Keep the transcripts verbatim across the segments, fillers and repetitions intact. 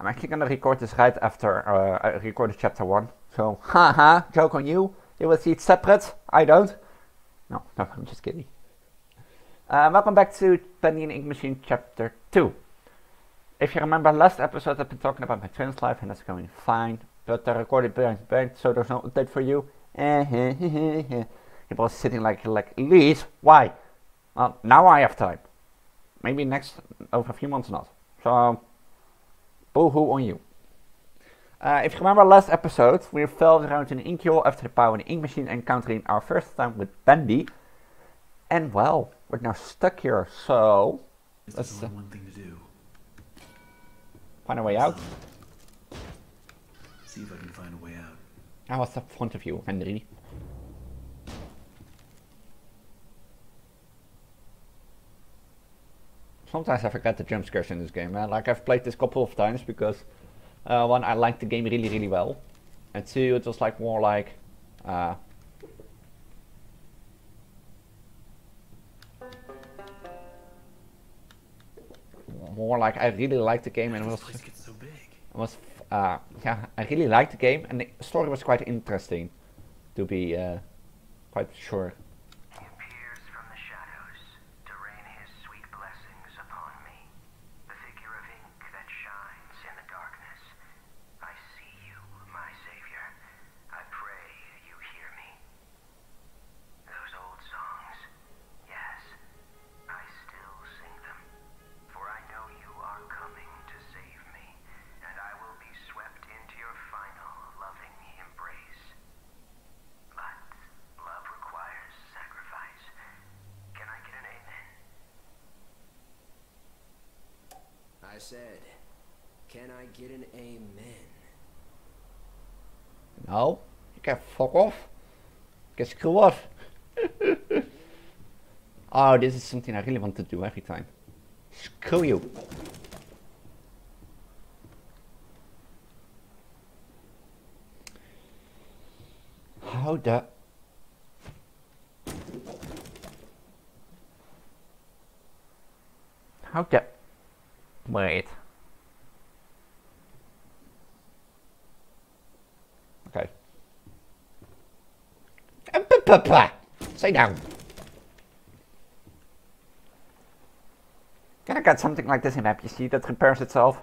I'm actually gonna record this right after uh, I recorded chapter one. So, haha, joke on you. You will see it separate. I don't. No, no, I'm just kidding. Uh, welcome back to Bendy and the Ink Machine chapter two. If you remember last episode, I've been talking about my twin's life and that's going fine. But I recorded blank, blank, so there's no update for you. He was sitting like, like, Elise, why? Well, now I have time. Maybe next, over a few months not. So, boo-hoo on you. Uh, if you remember last episode, we fell around in the ink hole after the power in the ink machine, encountering our first time with Bendy. And well, we're now stuck here, so... It's let's only one thing to do. Find a way out. See if I can find a way out. I was up front of you, Henry. Sometimes I forget the jump scares in this game, man. Like, I've played this couple of times because... Uh, one, I liked the game really, really well, and two, it was like more like, uh, more like I really liked the game and was, so big. was, uh, yeah, I really liked the game and the story was quite interesting, to be uh, quite sure. Said, can I get an amen? No, you can fuck off. Get screw off. Oh, this is something I really want to do every time. Screw you. How the... How the... Wait. Okay. Stay down. Can I get something like this in my P C that repairs itself?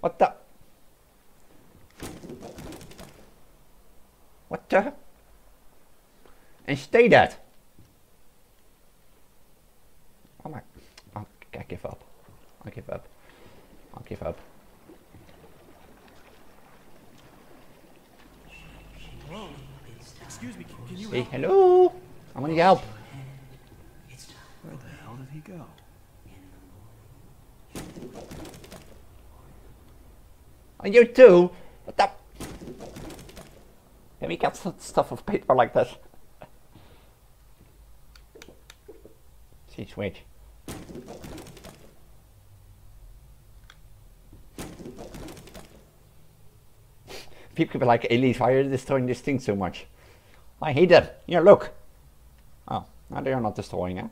What the? What the? And stay dead. Oh my! I'll, I give up. I give up. I give up. Whoa. Excuse me. Can you hey, help? Hello. I want help. Where the hell did he go? And you too. What the? Can we get some stuff of paper like this? Switch. People are like, Elise, why are you destroying this thing so much? I hate it. Here, look. Oh, now they are not destroying it. Eh?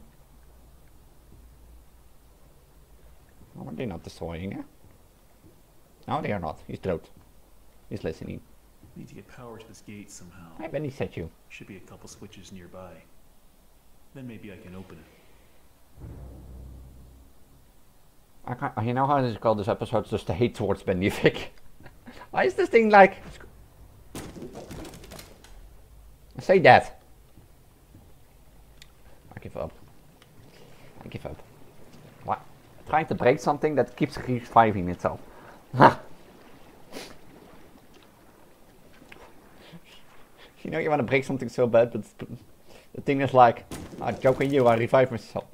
No, they are not destroying it. Eh? No, they are not. He's dropped. He's listening. We need to get power to this gate somehow. I bet he set you. Should be a couple switches nearby. Then maybe I can open it. I can't, you know how they call this episode? Just the hate towards Bendy Vic. Why is this thing like... Say that. I give up. I give up. What? Trying to break something that keeps reviving itself. You know you want to break something so bad, but the thing is like... I'm joking you, I revive myself.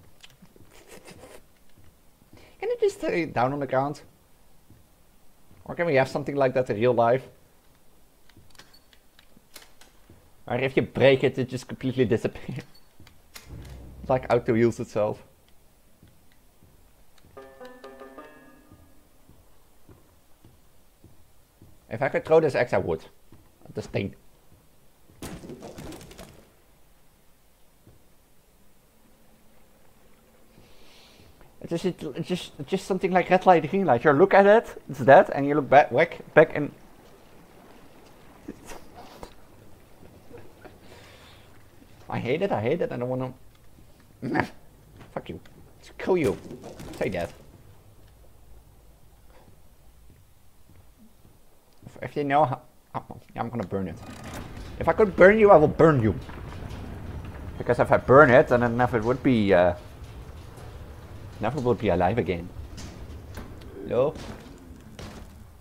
Can it just stay down on the ground? Or can we have something like that in real life? Or if you break it, it just completely disappears. Like auto heals itself. If I could throw this axe, I would. This thing. It's just, it's just, it's just something like red light, green light. You look at it, it's that, and you look back, back, back and... I hate it, I hate it, I don't wanna... Nah. Fuck you. Let's kill you. Take that. If, if you know how... Oh, I'm gonna burn it. If I could burn you, I will burn you. Because if I burn it, then enough it would be... Uh, never will be alive again. Hello?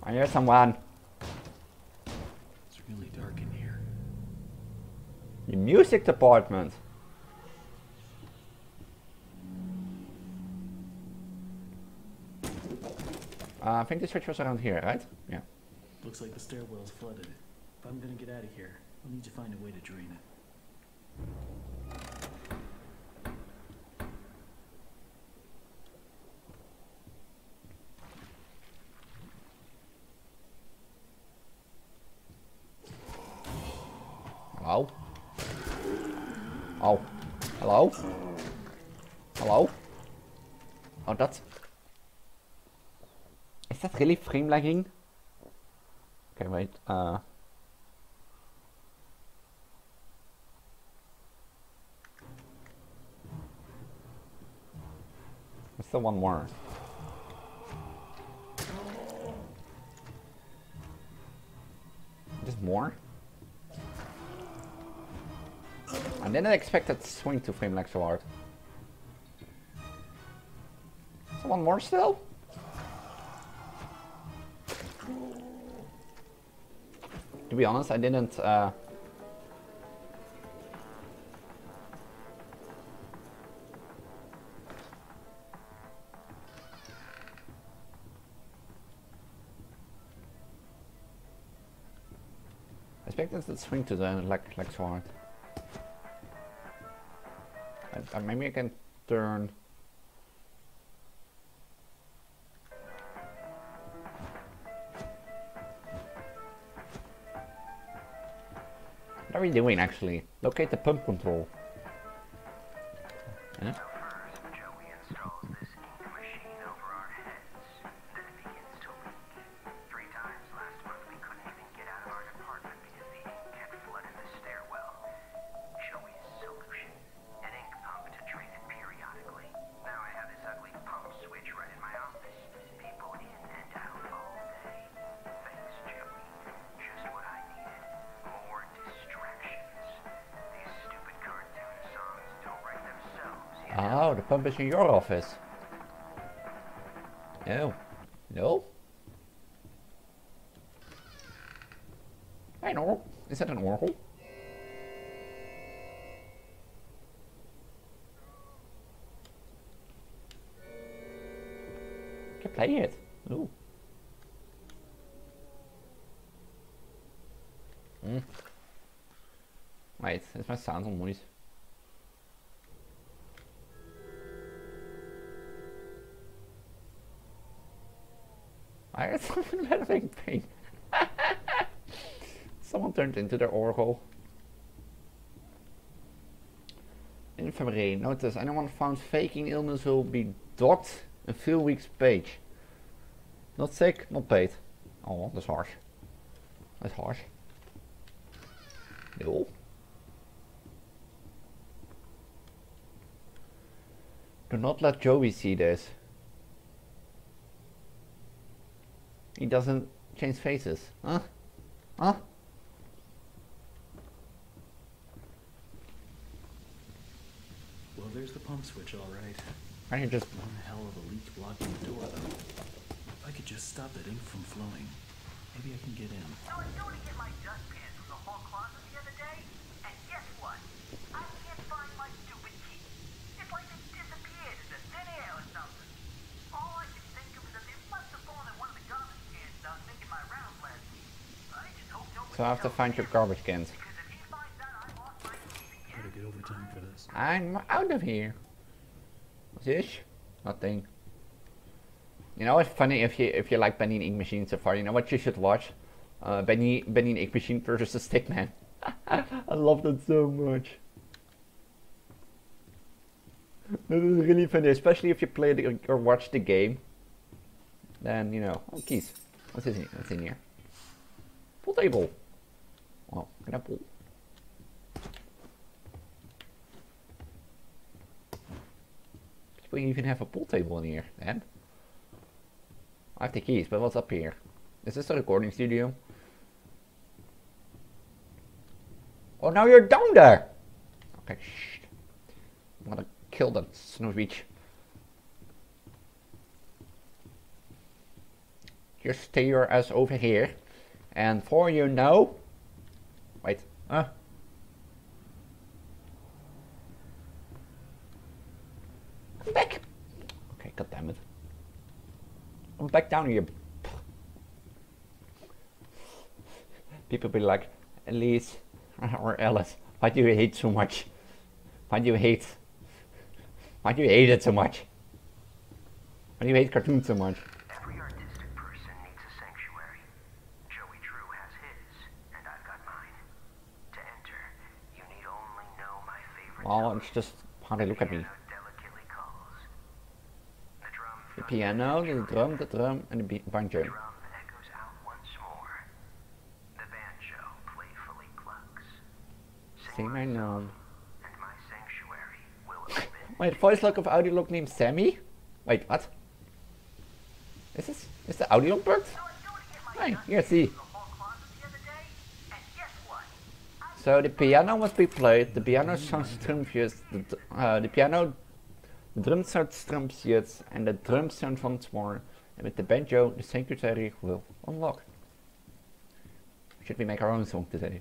I hear someone. It's really dark in here. The music department. Uh, I think the switch was around here, right? Yeah. Looks like the stairwell's flooded. If I'm gonna get out of here, I'll need to find a way to drain it. Hello? Oh. Hello? Hello? Oh, that's... Is that really frame lagging? Okay, wait, uh... There's still one more. Just more? I didn't expect that swing to frame lag so hard. Is there one more still? To be honest, I didn't. Uh... I expected the swing to the like like so hard. I, I, maybe I can turn. What are we doing actually? Locate the pump control. Huh? Joey installs this ink machine over our heads, then it begins to leak. Three times last month we couldn't even get out of our department because the ink kept flooding the stairwell. Joey's solution, an ink pump to drain it periodically. Now I have this ugly pump switch right in my office. People in and out all day. Thanks, Joey. Just what I needed. More distractions. These stupid cartoon songs don't write themselves, you know? Oh, the pump is in your office. No. No? Hey, an oracle. Is that an oracle? I can play it. Ooh. Mm. Wait, is my sound on noise? I heard something about a big pain. Someone turned into their oracle. In February, notice anyone found faking illness will be docked a few weeks' pay. Not sick, not paid. Oh, that's harsh. That's harsh. No. Do not let Joey see this. He doesn't change faces, huh? Huh? Well, there's the pump switch, all right. I can just one hell of a leak blocking the door, though. If I could just stop that ink from flowing, maybe I can get in. I was going to get my dustpan from the hall closet the other day, and guess what? I can't find my stupid key. It's like it disappeared into thin air or something. All I can think of is that it must have fallen in one of the garbage cans I was making my rounds last week. I just hope nobody. So I have to find your garbage cans. Because if he finds out I lost my key, I gotta get overtime for this. I'm out of here. What's this? Nothing. You know, it's funny if you if you like Bendy and Ink Machine so far. You know what you should watch? Uh, Bendy Bendy and Ink Machine versus the Stickman. I love that so much. This is really funny, especially if you play the, or watch the game. Then, you know, oh, keys. What's in here? What's in here? Pool table. Oh, can I pull? We even have a pool table in here, then. I have the keys, but what's up here? Is this a recording studio? Oh, now you're down there! Okay, shh. I'm gonna kill that snow beach. Just stay your ass over here. And for you now... Wait, huh? I'm back! Okay, goddammit. I'm back down here. People be like, Elise or Alice, why do you hate so much? Why do you hate? Why do you hate it so much? Why do you hate cartoons so much? Every artistic person needs a sanctuary. Joey Drew has his, and I've got mine. To enter, you need only know my favorite. Well, it's just how they look at me. The piano, the drum, the drum, and the banjo. The drum echoes out once more. The banjo playfully clucks. Sing my name. And my sanctuary will open. Wait, voice log of audiolog named Sammy? Wait, what? Is this is the audiolog bird? Hey, here, see. So the piano must be played. The piano sounds trumpet. The, uh, the piano. The drum sound strumpets and the drum sound once more, and with the banjo the sanctuary will unlock. Should we make our own song today?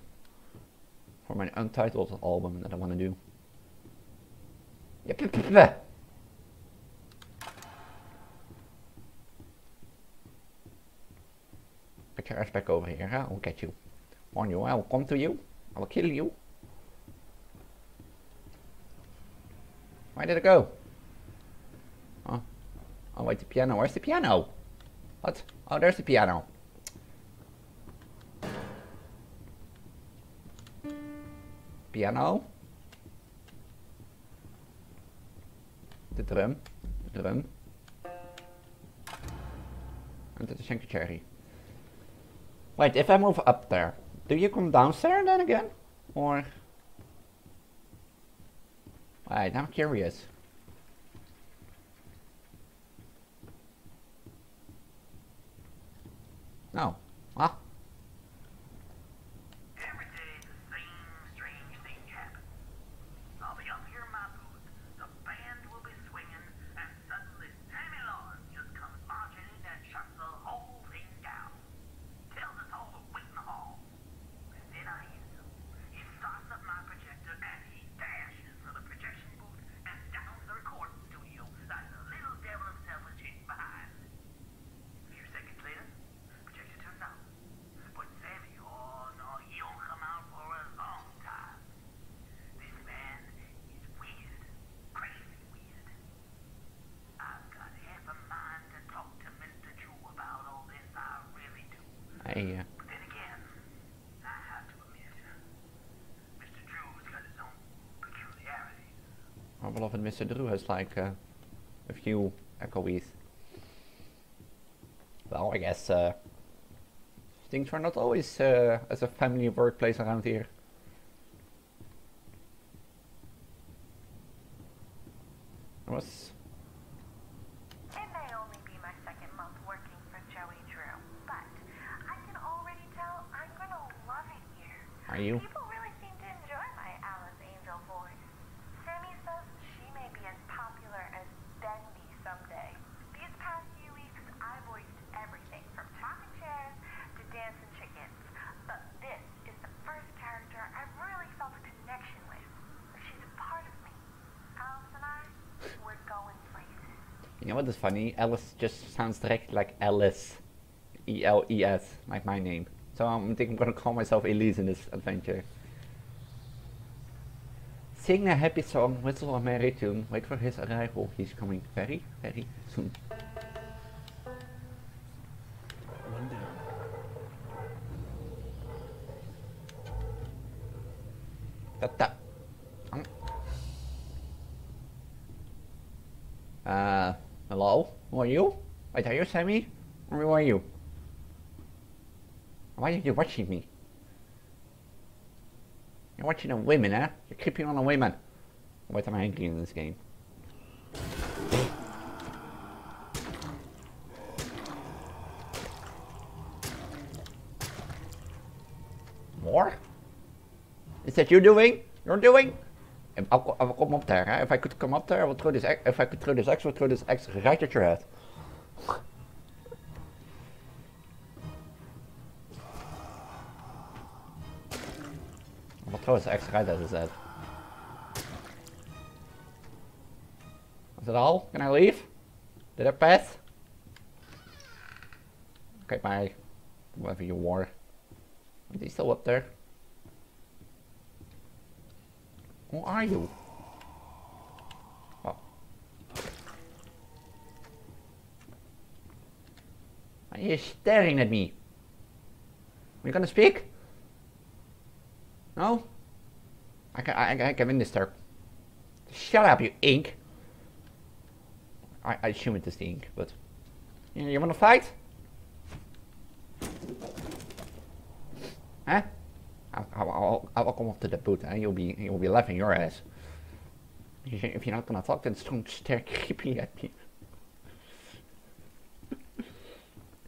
For my untitled album that I wanna do. Yep. Put your ass back over here, huh? I'll get you. Warn you, I'll come to you, I'll kill you. Where did it go? Oh, oh wait, the piano. Where's the piano? What? Oh, there's the piano. Piano. The drum. The drum. And the sanctuary. Wait, if I move up there, do you come downstairs then again? Or... Alright, now I'm curious. No. Huh? Every day the same strange thing happens. I'll be up here in my booth, the band will be swinging, and suddenly Sammy Lawrence just comes marching in and shuts the whole thing down. Tells us all to wait in the hall. And then I hear him. He starts up my projector and he dashes for the projection booth and down the recording studio like the little devil himself was chasing behind. A few seconds later, but Sammy, oh no, he'll come out for a long time. This man is weird, crazy weird. I've got half a mind to talk to Mister Drew about all this, I really do. Hey, uh... But then again, I have to admit, Mister Drew's got his own peculiarities. I love it, Mister Drew has like uh, a few echoes. Well, I guess, uh... things were not always uh, as a family workplace around here. It was... It may only be my second month working for Joey Drew, but I can already tell I'm gonna love it here. Are you? People really seem to enjoy my Alice Angel voice. Sammy says she may be as popular as Bendy someday. These past few weeks, I voiced everything from talking chairs dancing chickens, but this is the first character I've really felt a connection with. She's a part of me. Alice and I, we're going places. You know what is funny? Alice just sounds direct like Alice. E L E S, like my name. So I'm thinking I'm gonna call myself Elise in this adventure. Sing a happy song, whistle a merry tune, wait for his arrival. He's coming very, very soon. Uh, hello? Who are you? Wait, are you Sammy? Who are you? Why are you watching me? You're watching the women, huh? You're keeping on the women. What am I angry in this game? More? Is that you doing? You're doing? If I, I will come up there, huh? If I could come up there, I will throw this. If I could throw this axe, I will throw this axe right at your head. I will throw this axe right at his head. Is that all? Can I leave? Did I pass? Okay, bye. Whatever you wore. Is he still up there? Who are you? Oh. Why are you staring at me? Are you gonna speak? No? I can, I, I can win this turn. Shut up, you ink! I, I assume it is the ink, but... You, you wanna fight? Huh? I'll, I'll, I'll come up to the boot and you'll be you'll be laughing your ass. If you're not gonna talk, then don't stare creepy at me.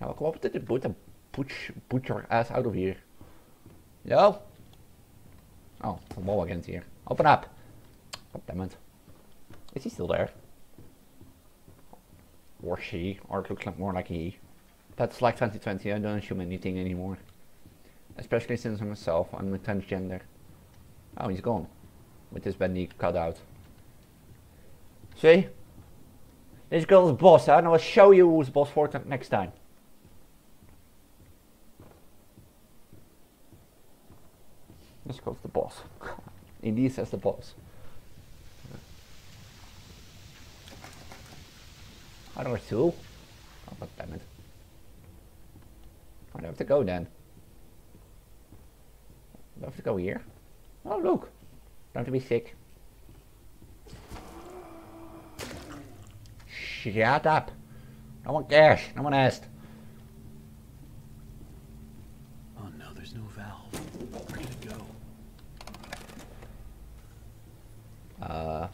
I'll come up to the boot and push, push your ass out of here. Yo? Oh, the wall again's here. Open up! God damn it. Is he still there? Or she, or it looks like more like he. That's like twenty twenty, I don't assume anything anymore. Especially since I'm myself, I'm a transgender. Oh, he's gone. With his bendy cut out. See? This girl's boss, huh? And I will show you who's boss for next time. This girl's the boss. Indeed says the boss. I don't know two. Oh, god damn it. I don't have to go then. I have to go here. Oh look, I don't have to be sick. Shut up. No one cares. No one asked. Oh no, there's no valve. Where did it go? Uh,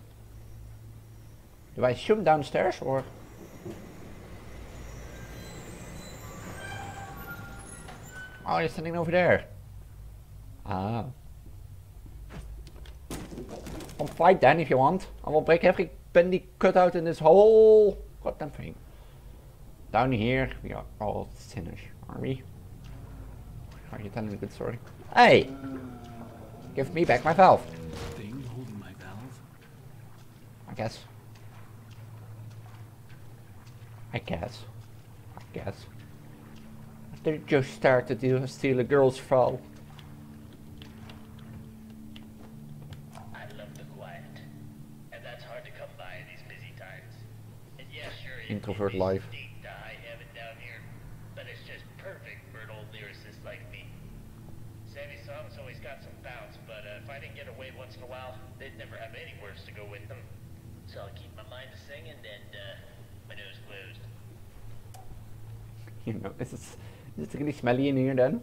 do I assume downstairs or? Oh, you're standing over there. Ah. Come fight then if you want. I will break every bendy cutout in this whole goddamn thing. Down here, we are all sinners, are we? Are you telling me a good story? Hey! Give me back my valve. Thing holding my valve? I guess. I guess. I guess. They just started to steal a girl's valve. Introvert life. But it's just perfect for an old lyricist like me. Sammy's songs always got some bounce, but uh, if I didn't get away once in a while, they'd never have any words to go with them. So I'll keep my mind to singing and uh, my nose closed. You know, is it, is it really smelly in here then?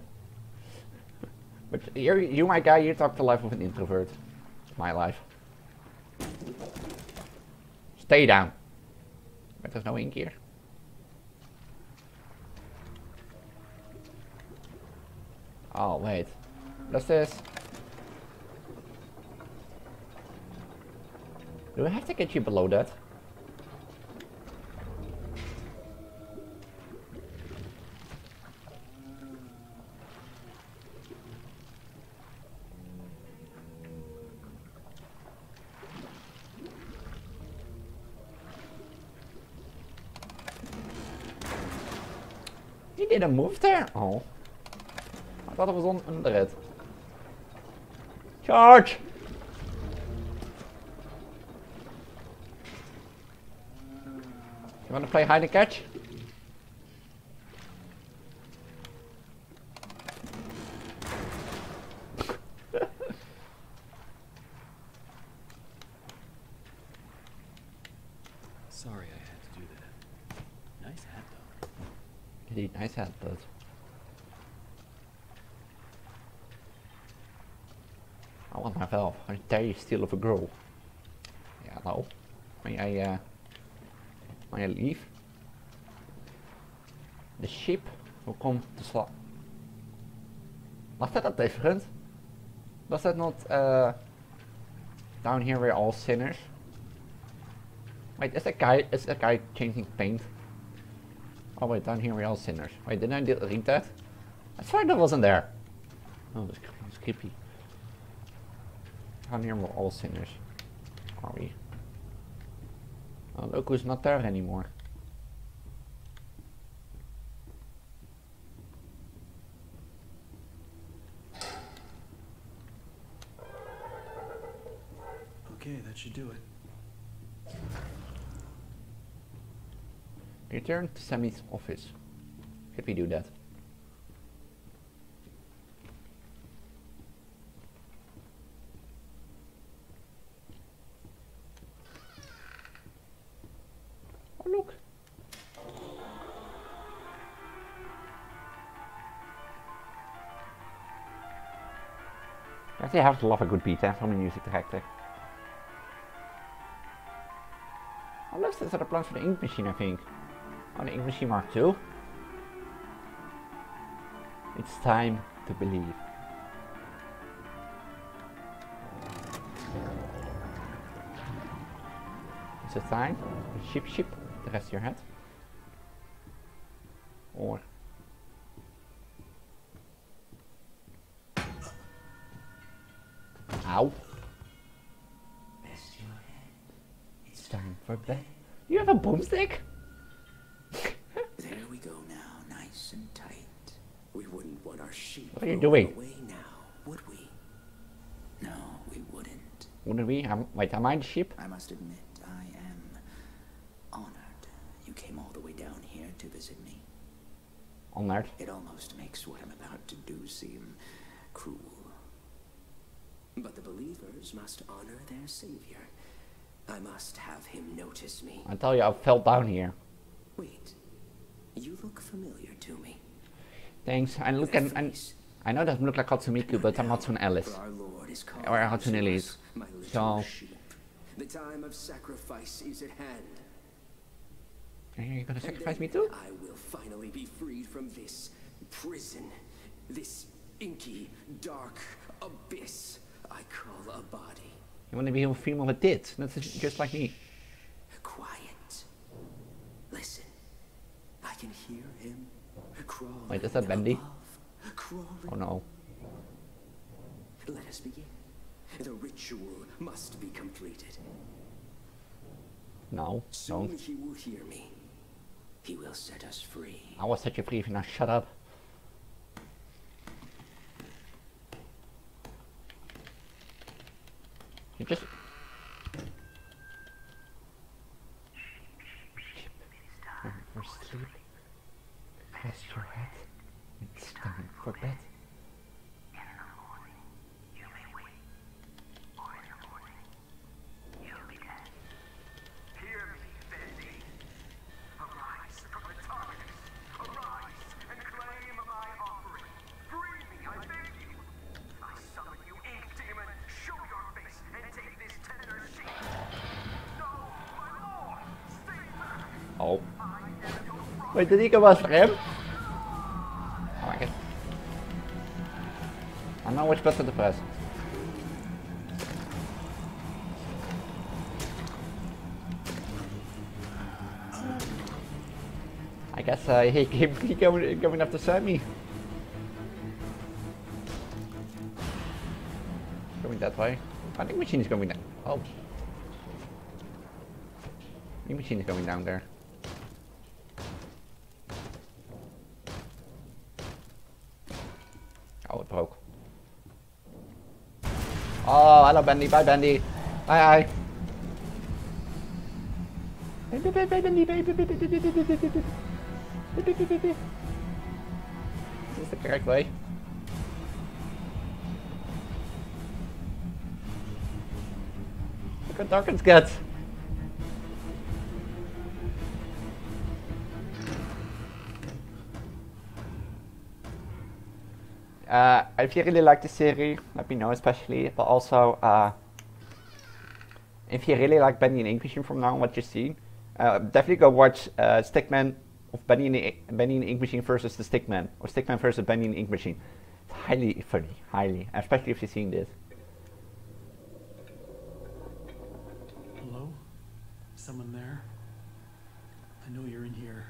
But you're, you, my guy, you talk the life of an introvert. It's my life. Stay down. But there's no ink here. Oh wait, what's this? Do I have to get you below that? Didn't move there? Oh. I thought it was on under it. Charge! You wanna play hide and catch? Sorry I had to do that. Nice hat though. Indeed, nice hat though. I want my valve. How dare you steal of a girl? Yeah, hello. May I, uh... may I leave? The sheep will come to slap. Was that not different? Was that not, uh... down here we're all sinners? Wait, is that guy, is that guy changing paint? Oh wait, down here we're all sinners. Wait, didn't I read that? I swear that wasn't there. Oh, that's creepy. Down here we're all sinners. Are we? Oh, look who's not there anymore. Okay, that should do it. Return to Sammy's office. Should we do that? Oh, look! I actually have to love a good beat, eh, from the music director. Unless there's a plan for the ink machine, I think. Oh, the ink machine mark two. It's time to believe. It's a time. Ship, ship. The rest of your head. Or. Ow. It's time for bed. You have a boomstick? There we go now, nice and tight. We wouldn't want our sheep what are you doing? Away now, would we? No, we wouldn't. Wouldn't we? I'm, wait, am I the sheep? I must admit, I am honored you came all the way down here to visit me. Honored? It almost makes what I'm about to do seem cruel. But the believers must honor their savior. I must have him notice me. I tell you, I fell down here. Wait, you look familiar to me. Thanks. I look and I, I know that I look like Hatsune Miku, but I'm Hatsune Alice. Or Hatsune Elise. So. Sheep. The time of sacrifice is at hand. Are you gonna sacrifice me too? I will finally be freed from this prison, this inky, dark abyss I call a body. You want to be a female that did. That's just like me. Quiet. Listen. I can hear him crawling. Wait, is that Bendy? Oh no. Let us begin. The ritual must be completed. No. Soon no. He will hear me. He will set us free. I will set you free if you now shut up. You just for sleep. Rest your head. It's time for bed. And in the morning, you may wake. Or in the morning, you'll be dead. Hear me, Bendy. Arise from the darkness. Arise and claim my offering. Free me, I beg you. I summon you, ink demon. Show your face and take this tender sheep. No, my lord, stay back. Oh. Wait, did he go after him? Oh, I guess. I know which button to press. I guess uh, he keep going, going after Sammy. Going that way. I think machine is going down. Oh. The machine is going down there. Broke. Oh, hello Bendy, bye Bendy. Hi, hi. Baby, baby, Bendy, baby, baby, baby, baby, baby, baby, baby. Is this the correct way? Look how dark it gets. Uh, if you really like the series, let me know especially, but also, uh, if you really like Bendy and the Ink Machine from now on what you've seen, uh, definitely go watch uh, Stickman of Bendy and, the, Bendy and the Ink Machine versus the Stickman, or Stickman versus Bendy and the Ink Machine. It's highly funny, highly, especially if you've seen this. Hello? Someone there? I know you're in here.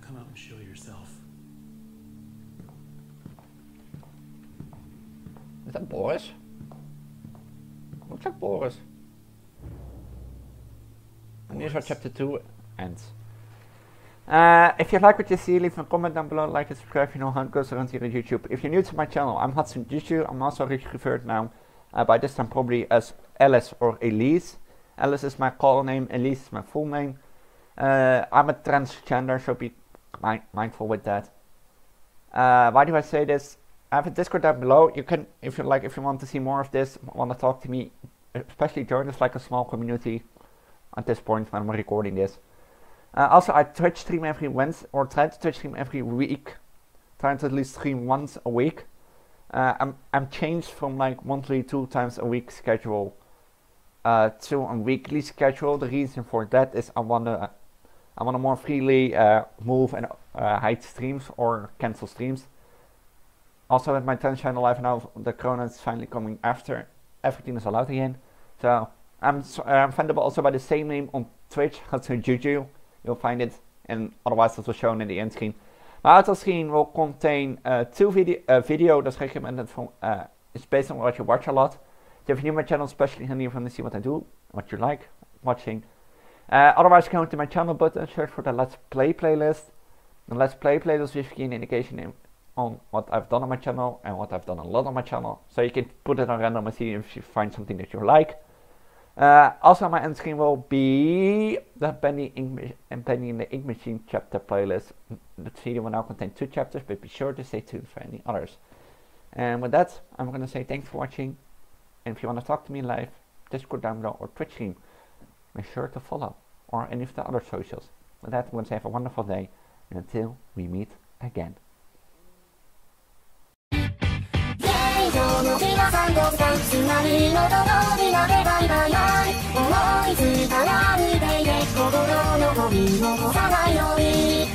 Come out and show yourself. Is that Boris? Looks like Boris. And here's how chapter two ends. Uh, if you like what you see, leave a comment down below, like and subscribe if you know how it goes around here on YouTube. If you're new to my channel, I'm Hatsune Juju. I'm also referred now, uh, by this time probably as Alice or Elise. Alice is my call name, Elise is my full name. Uh, I'm a transgender, so be mind mindful with that. Uh, why do I say this? I have a Discord down below. You can, if you like, if you want to see more of this, want to talk to me, especially join us, like a small community at this point when I'm recording this. Uh, also, I Twitch stream every Wednesday, or try to Twitch stream every week. Trying to at least stream once a week. Uh, I'm I'm changed from like monthly two times a week schedule uh, to a weekly schedule. The reason for that is I wanna I wanna more freely uh, move and uh, hide streams or cancel streams. Also, with my tenth channel live now, the corona is finally coming after. Everything is allowed again. So I'm so, uh, I'm findable also by the same name on Twitch, Hatsune Juju. You'll find it, and otherwise that was shown in the end screen. My outro screen will contain uh, two video uh, video that's recommended from uh, it's based on what you watch a lot. So if you're new to my channel, especially handy if you want to see what I do, what you like watching. Uh, otherwise, go to my channel button, search for the Let's Play playlist. The Let's Play playlist gives you an indication on what I've done on my channel and what I've done a lot on my channel. So you can put it on random and see if you find something that you like. Uh, also, my end screen will be the Bendy and the Ink Machine chapter playlist. The video will now contain two chapters, but be sure to stay tuned for any others. And with that, I'm going to say thanks for watching. And if you want to talk to me live, Discord down below or Twitch stream, make sure to follow, or any of the other socials. With that, I'm going to say have a wonderful day, and until we meet again. Thank you.